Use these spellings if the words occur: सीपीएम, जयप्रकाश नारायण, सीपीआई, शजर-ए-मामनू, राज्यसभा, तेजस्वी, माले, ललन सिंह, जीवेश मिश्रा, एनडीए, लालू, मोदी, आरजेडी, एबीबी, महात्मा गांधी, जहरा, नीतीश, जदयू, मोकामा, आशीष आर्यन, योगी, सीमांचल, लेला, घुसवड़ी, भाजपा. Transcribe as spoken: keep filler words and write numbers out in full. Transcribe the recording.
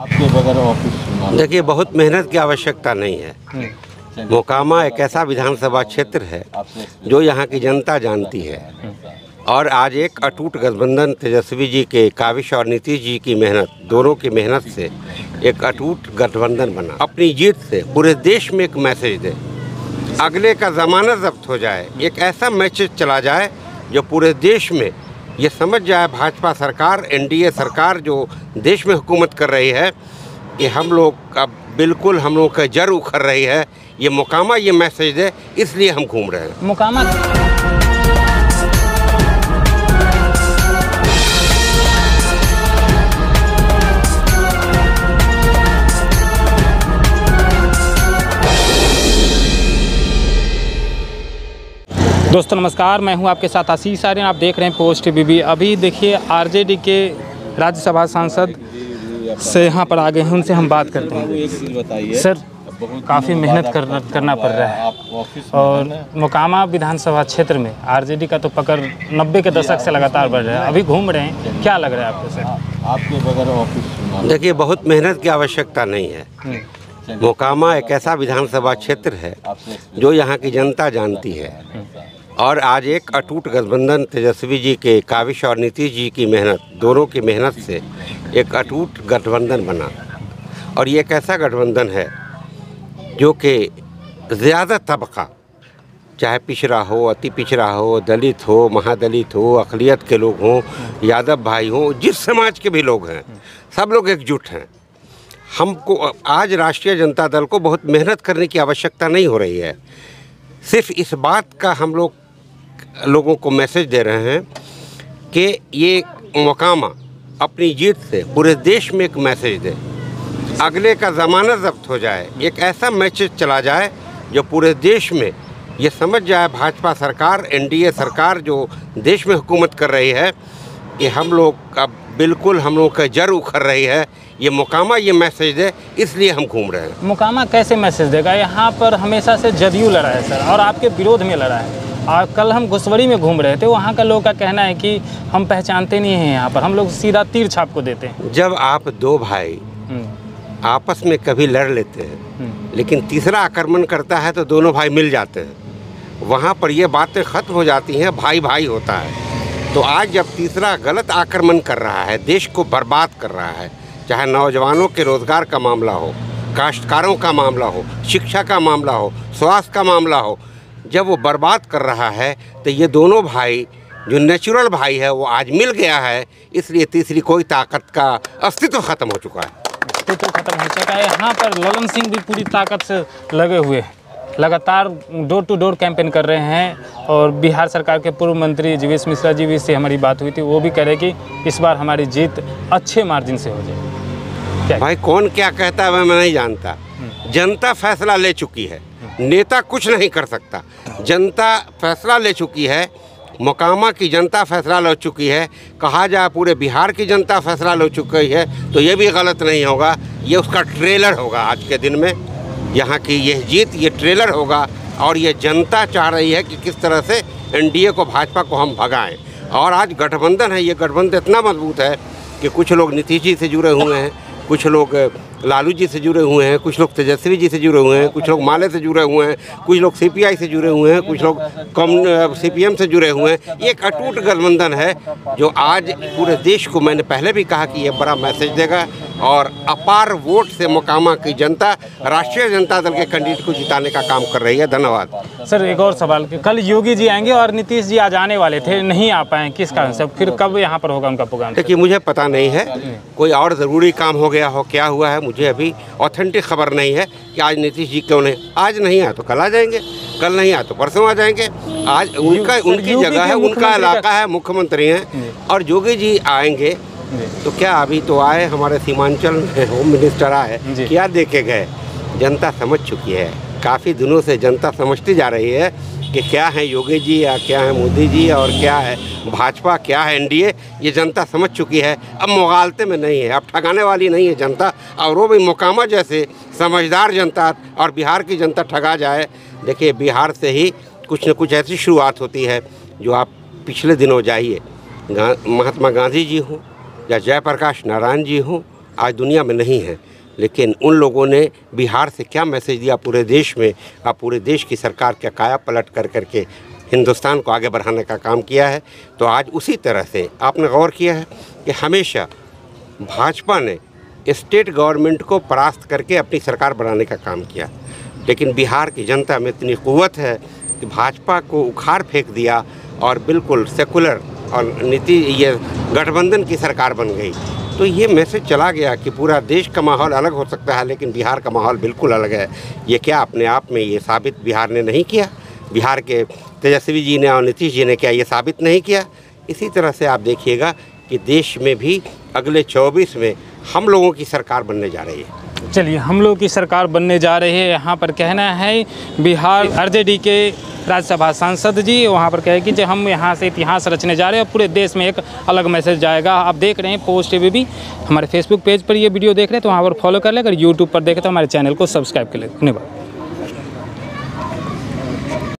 आपके बगैर ऑफिस? देखिए, बहुत मेहनत की आवश्यकता नहीं है। मोकामा एक ऐसा विधानसभा क्षेत्र है जो यहाँ की जनता जानती है, और आज एक अटूट गठबंधन तेजस्वी जी के काविश और नीतीश जी की मेहनत, दोनों की मेहनत से एक अटूट गठबंधन बना। अपनी जीत से पूरे देश में एक मैसेज दे, अगले का ज़माना जब्त हो जाए, एक ऐसा मैसेज चला जाए जो पूरे देश में ये समझ जाए भाजपा सरकार, एनडीए सरकार जो देश में हुकूमत कर रही है, कि हम लोग अब बिल्कुल हम लोग का जड़ उखड़ रही है। ये मोकामा ये मैसेज दे, इसलिए हम घूम रहे हैं। मोकामा दोस्तों नमस्कार, मैं हूं आपके साथ आशीष आर्यन। आप देख रहे हैं पोस्ट एबीबी। अभी देखिए आरजेडी के राज्यसभा सांसद से यहाँ पर आ गए हैं, उनसे हम बात करते हैं। सर, काफ़ी मेहनत करना करना पड़ रहा है, और मोकामा विधानसभा क्षेत्र में आरजेडी का तो पकड़ नब्बे के दशक से लगातार बढ़ रहा है। अभी घूम रहे हैं, क्या लग रहा है आपको सर? आपके बगैर ऑफिस? देखिए, बहुत मेहनत की आवश्यकता नहीं है। मोकामा एक ऐसा विधानसभा क्षेत्र है जो यहाँ की जनता जानती है, और आज एक अटूट गठबंधन तेजस्वी जी के काविश और नीतीश जी की मेहनत, दोनों की मेहनत से एक अटूट गठबंधन बना। और ये एक ऐसा गठबंधन है जो कि ज़्यादा तबका, चाहे पिछड़ा हो, अति पिछड़ा हो, दलित हो, महादलित हो, अकलियत के लोग हों, यादव भाई हों, जिस समाज के भी लोग हैं, सब लोग एकजुट हैं। हमको आज राष्ट्रीय जनता दल को बहुत मेहनत करने की आवश्यकता नहीं हो रही है। सिर्फ इस बात का हम लोग लोगों को मैसेज दे रहे हैं कि ये मोकामा अपनी जीत से पूरे देश में एक मैसेज दे, अगले का ज़माना जब्त हो जाए, एक ऐसा मैसेज चला जाए जो पूरे देश में ये समझ जाए भाजपा सरकार, एनडीए सरकार जो देश में हुकूमत कर रही है, कि हम लोग अब बिल्कुल हम लोग का जड़ उखड़ रही है। ये मोकामा ये मैसेज दे, इसलिए हम घूम रहे हैं। मोकामा कैसे मैसेज देगा? यहाँ पर हमेशा से जदयू लड़ा है सर, और आपके विरोध में लड़ा है। और कल हम घुसवड़ी में घूम रहे थे, वहाँ का लोगों का कहना है कि हम पहचानते नहीं हैं, यहाँ पर हम लोग सीधा तीर छाप को देते हैं। जब आप दो भाई आपस में कभी लड़ लेते हैं, लेकिन तीसरा आक्रमण करता है तो दोनों भाई मिल जाते हैं, वहाँ पर ये बातें ख़त्म हो जाती हैं, भाई भाई होता है। तो आज जब तीसरा गलत आक्रमण कर रहा है, देश को बर्बाद कर रहा है, चाहे नौजवानों के रोज़गार का मामला हो, काश्तकारों का मामला हो, शिक्षा का मामला हो, स्वास्थ्य का मामला हो, जब वो बर्बाद कर रहा है तो ये दोनों भाई जो नेचुरल भाई है वो आज मिल गया है, इसलिए तीसरी कोई ताकत का अस्तित्व ख़त्म हो चुका है। अस्तित्व खत्म हो चुका है। यहाँ पर ललन सिंह भी पूरी ताकत से लगे हुए हैं, लगातार डोर टू डोर कैंपेन कर रहे हैं। और बिहार सरकार के पूर्व मंत्री जीवेश मिश्रा जी भी से हमारी बात हुई थी, वो भी कह रहे कि इस बार हमारी जीत अच्छे मार्जिन से हो जाए। भाई, कौन क्या कहता है मैं नहीं जानता, जनता फैसला ले चुकी है, नेता कुछ नहीं कर सकता। जनता फैसला ले चुकी है, मोकामा की जनता फैसला ले चुकी है। कहा जाए पूरे बिहार की जनता फैसला ले चुकी है तो ये भी गलत नहीं होगा, ये उसका ट्रेलर होगा। आज के दिन में यहाँ की यह जीत ये ट्रेलर होगा, और ये जनता चाह रही है कि किस तरह से एनडीए को, भाजपा को हम भगाएं। और आज गठबंधन है, ये गठबंधन इतना मजबूत है कि कुछ लोग नीतीश जी से जुड़े हुए हैं, कुछ लोग लालू जी से जुड़े हुए हैं, कुछ लोग तेजस्वी जी से जुड़े हुए हैं, कुछ लोग माले से जुड़े हुए हैं, कुछ लोग सीपीआई से जुड़े हुए हैं, कुछ लोग कम सीपीएम से जुड़े हुए हैं। एक अटूट गठबंधन है जो आज पूरे देश को, मैंने पहले भी कहा कि ये बड़ा मैसेज देगा, और अपार वोट से मोकामा की जनता राष्ट्रीय जनता दल के कैंडिडेट को जिताने का काम कर रही है। धन्यवाद सर। एक और सवाल, कल योगी जी आएंगे और नीतीश जी आज आने वाले थे, नहीं आ पाए, किस कारण से? फिर कब यहाँ पर होगा उनका प्रोग्राम? देखिए, मुझे पता नहीं है, कोई और ज़रूरी काम हो गया हो, क्या हुआ है, मुझे अभी ऑथेंटिक खबर नहीं है कि आज नीतीश जी क्यों नहीं। आज नहीं आए तो कल आ जाएंगे, कल नहीं आए तो परसों आ जाएंगे। आज उनका उनकी जगह है, उनका इलाका है, मुख्यमंत्री हैं। और योगी जी आएंगे तो क्या, अभी तो आए हमारे सीमांचल में होम मिनिस्टर आए, क्या देखे गए? जनता समझ चुकी है, काफ़ी दिनों से जनता समझती जा रही है कि क्या है योगी जी या क्या है मोदी जी और क्या है भाजपा, क्या है एनडीए। ये जनता समझ चुकी है, अब मुगालते में नहीं है, अब ठगाने वाली नहीं है जनता। और वो भी मोकामा जैसे समझदार जनता और बिहार की जनता ठगा जाए। देखिए, बिहार से ही कुछ न कुछ ऐसी शुरुआत होती है जो आप पिछले दिनों जाइए, महात्मा गांधी जी हों या जयप्रकाश नारायण जी हों, आज दुनिया में नहीं है, लेकिन उन लोगों ने बिहार से क्या मैसेज दिया पूरे देश में, और पूरे देश की सरकार क्या काया पलट कर करके हिंदुस्तान को आगे बढ़ाने का काम किया है। तो आज उसी तरह से आपने गौर किया है कि हमेशा भाजपा ने स्टेट गवर्नमेंट को परास्त करके अपनी सरकार बनाने का काम किया, लेकिन बिहार की जनता में इतनी क़ुव्वत है कि भाजपा को उखाड़ फेंक दिया और बिल्कुल सेकुलर और नीति ये गठबंधन की सरकार बन गई। तो ये मैसेज चला गया कि पूरा देश का माहौल अलग हो सकता है, लेकिन बिहार का माहौल बिल्कुल अलग है। ये क्या अपने आप में ये साबित बिहार ने नहीं किया? बिहार के तेजस्वी जी ने और नीतीश जी ने क्या ये साबित नहीं किया? इसी तरह से आप देखिएगा कि देश में भी अगले चौबीस में हम लोगों की सरकार बनने जा रही है। चलिए, हम लोग की सरकार बनने जा रही है। यहाँ पर कहना है बिहार आरजेडी के राज्यसभा सांसद जी, वहाँ पर कहे कि जो हम यहाँ से इतिहास रचने जा रहे हैं, पूरे देश में एक अलग मैसेज जाएगा। आप देख रहे हैं पोस्ट ए बी बी, हमारे फेसबुक पेज पर ये वीडियो देख रहे हैं तो वहाँ पर फॉलो कर लें, अगर यूट्यूब पर देखें तो हमारे चैनल को सब्सक्राइब कर लें। धन्यवाद।